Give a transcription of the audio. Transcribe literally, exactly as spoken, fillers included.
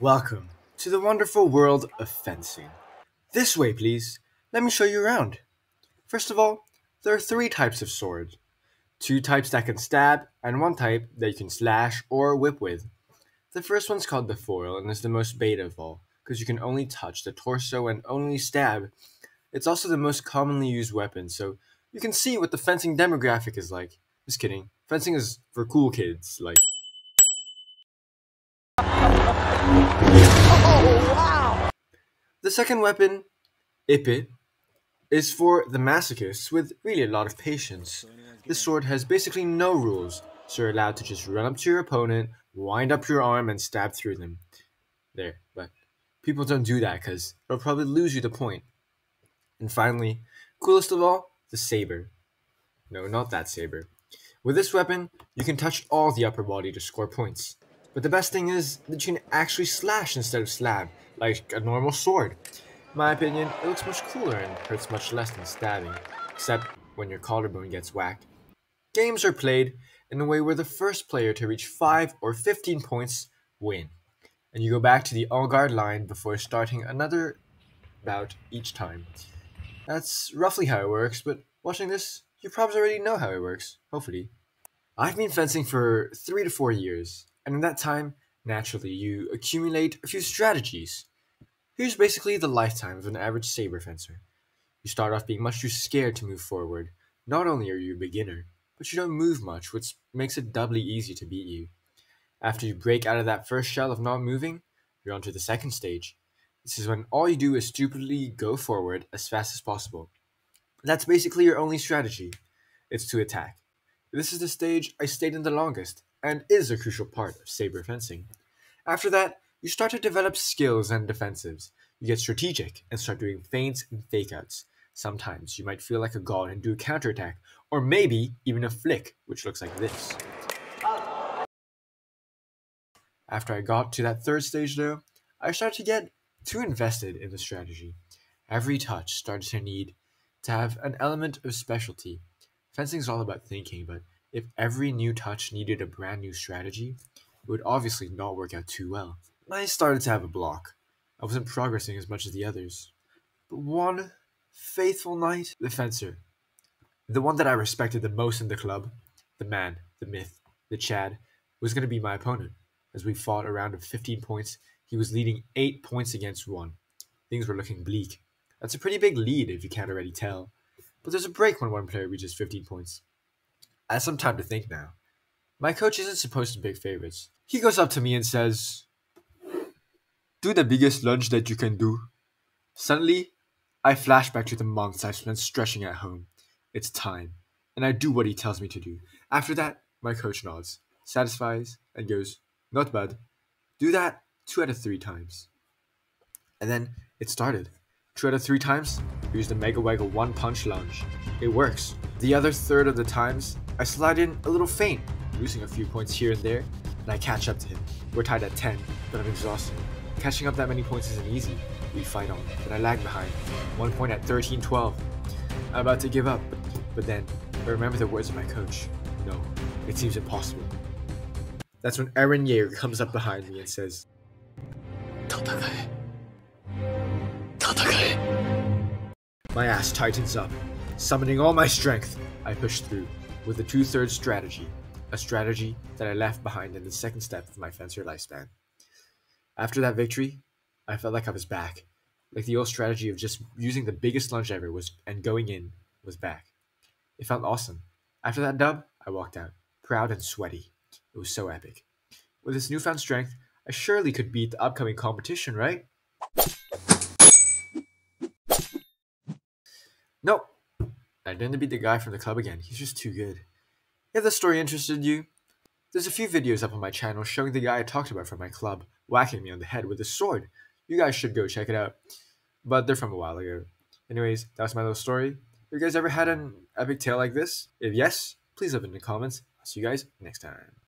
Welcome to the wonderful world of fencing. This way, please. Let me show you around. First of all, there are three types of sword. Two types that can stab, and one type that you can slash or whip with. The first one's called the foil and is the most beta of all, because you can only touch the torso and only stab. It's also the most commonly used weapon, so you can see what the fencing demographic is like. Just kidding. Fencing is for cool kids, like... Oh, wow! The second weapon, épée, is for the masochists with really a lot of patience. This sword has basically no rules, so you're allowed to just run up to your opponent, wind up your arm, and stab through them. There, but people don't do that because it'll probably lose you the point. And finally, coolest of all, the saber. No, not that saber. With this weapon, you can touch all the upper body to score points. But the best thing is that you can actually slash instead of stab, like a normal sword. In my opinion, it looks much cooler and hurts much less than stabbing, except when your collarbone gets whacked. Games are played in a way where the first player to reach five or fifteen points win, and you go back to the all-guard line before starting another bout each time. That's roughly how it works, but watching this, you probably already know how it works, hopefully. I've been fencing for three to four years. And in that time, naturally, you accumulate a few strategies. Here's basically the lifetime of an average saber fencer. You start off being much too scared to move forward. Not only are you a beginner, but you don't move much, which makes it doubly easy to beat you. After you break out of that first shell of not moving, you're onto the second stage. This is when all you do is stupidly go forward as fast as possible. That's basically your only strategy. It's to attack. This is the stage I stayed in the longest, and is a crucial part of saber fencing. After that, you start to develop skills and defensives. You get strategic and start doing feints and fakeouts. Sometimes you might feel like a god and do a counterattack, or maybe even a flick, which looks like this. After I got to that third stage though, I started to get too invested in the strategy. Every touch started to need to have an element of specialty. Fencing is all about thinking, but if every new touch needed a brand new strategy, it would obviously not work out too well. I started to have a block. I wasn't progressing as much as the others. But one faithful night, the fencer, the one that I respected the most in the club, the man, the myth, the Chad, was going to be my opponent. As we fought a round of fifteen points, he was leading eight points against one. Things were looking bleak. That's a pretty big lead if you can't already tell. But there's a break when one player reaches fifteen points. I have some time to think now. My coach isn't supposed to pick favorites. He goes up to me and says, "Do the biggest lunge that you can do." Suddenly, I flash back to the months I spent stretching at home. It's time, and I do what he tells me to do. After that, my coach nods, satisfies, and goes, "Not bad. Do that two out of three times." And then it started. Two out of three times, I used the Mega Waggle one punch lunge. It works. The other third of the times, I slide in a little feint, losing a few points here and there, and I catch up to him. We're tied at ten, but I'm exhausted. Catching up that many points isn't easy. We fight on, but I lag behind. One point at thirteen twelve. I'm about to give up, but then I remember the words of my coach. No, it seems impossible. That's when Eren Yeager comes up behind me and says, "Tatakai. Tatakai." My ass tightens up. Summoning all my strength, I pushed through with the two-thirds strategy, a strategy that I left behind in the second step of my fencer lifespan. After that victory, I felt like I was back, like the old strategy of just using the biggest lunge ever was and going in was back. It felt awesome. After that dub, I walked out, proud and sweaty. It was so epic. With this newfound strength, I surely could beat the upcoming competition, right? Nope. I didn't beat the guy from the club again, he's just too good. If this story interested you, there's a few videos up on my channel showing the guy I talked about from my club whacking me on the head with a sword. You guys should go check it out, but they're from a while ago. Anyways, that's my little story. Have you guys ever had an epic tale like this? If yes, please leave it in the comments. I'll see you guys next time.